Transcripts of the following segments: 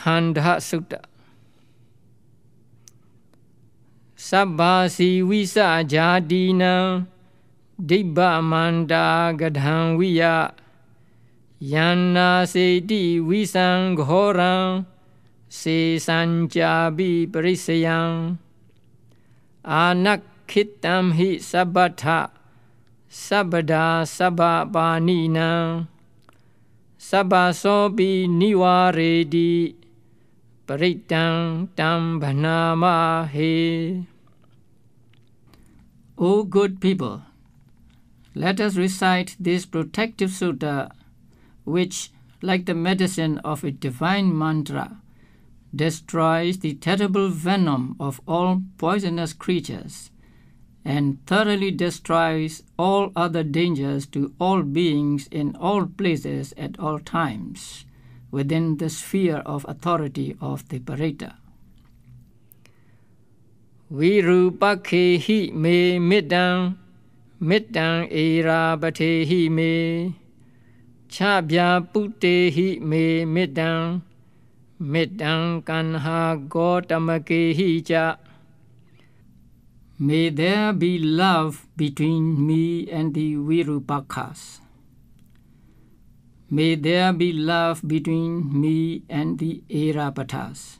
Khandha Sutta. Sabbasi visa jadina dibba manda gadhan viya yanna seti visang ghoran se sanjabi parisayang anakhitam hi sabbatha sabada sababanina sabasobi niwaredi paritang tam bhanamahe. O good people, let us recite this protective sutta which, like the medicine of a divine mantra, destroys the terrible venom of all poisonous creatures and thoroughly destroys all other dangers to all beings in all places at all times within the sphere of authority of the paritta. Virupaksha me middang, middang erabatehi me, Chabyaputta me middang, middang Kanha Gotamaka cha. May there be love between me and the Virupakshas. May there be love between me and the Erabatas.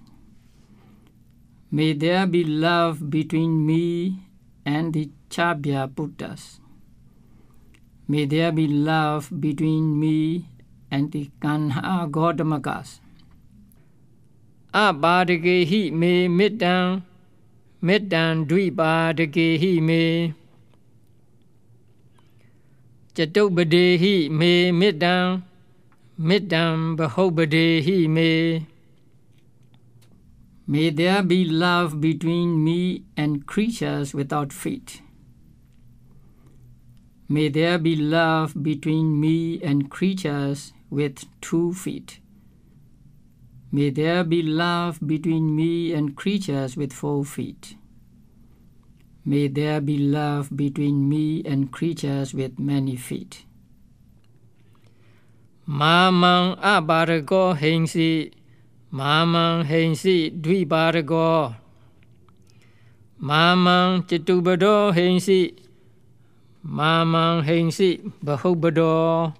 May there be love between me and the Chabyaputtas. May there be love between me and the Kanha Gotamakas. Abadagehi me middan, middan dvibadagehi me. Chatobadehi me middan, middan bahobadehi me. May there be love between me and creatures without feet. May there be love between me and creatures with 2 feet. May there be love between me and creatures with 4 feet. May there be love between me and creatures with many feet. Mamang abarago hengsi. Mamang hengsi dvibarago. Mamang chetubado hengsi. Mamang hengsi bahubado.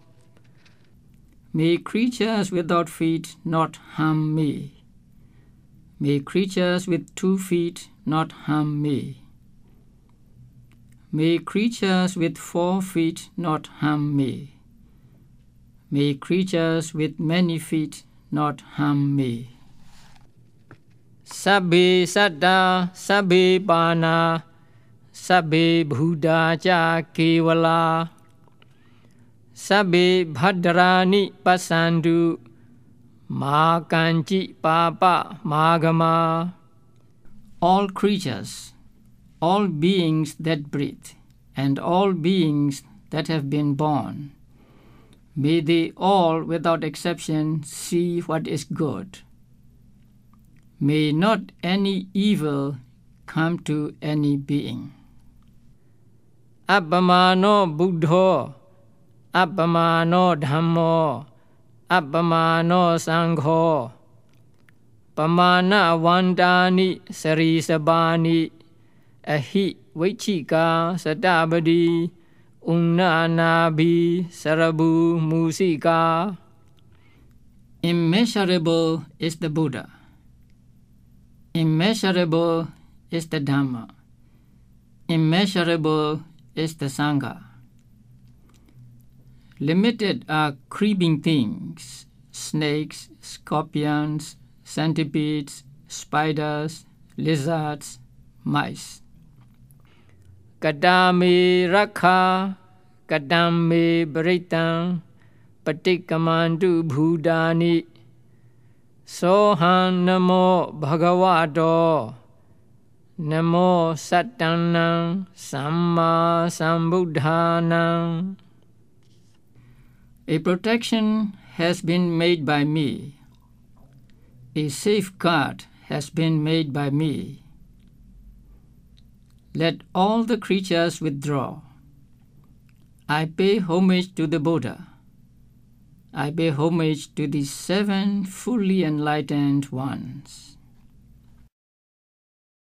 May creatures without feet not harm me. May creatures with 2 feet not harm me. May creatures with 4 feet not harm me. May creatures with many feet not harm me. Sabbe satta, sabbe bana, sabbe bhuda cha kevala, sabbe bhadrani pasandu, ma kanchi papa magama. All creatures, all beings that breathe, and all beings that have been born, may they all, without exception, see what is good. May not any evil come to any being. Abhamano Buddho, Abhamano Dhammo, Abhamano Sangho, Pamana Vandani Sarisabani, Ahi Vichika Sadabadi, Unna Nabi Sarabu Musika. Immeasurable is the Buddha. Immeasurable is the Dhamma. Immeasurable is the Sangha. Limited are creeping things, snakes, scorpions, centipedes, spiders, lizards, mice. Kadami rakha, kadami bhritam, patikamandu bhudani, sohan namo bhagavato, namo sattanam, samma sambuddhanam. A protection has been made by me. A safeguard has been made by me. Let all the creatures withdraw. I pay homage to the Buddha. I pay homage to these seven fully enlightened ones.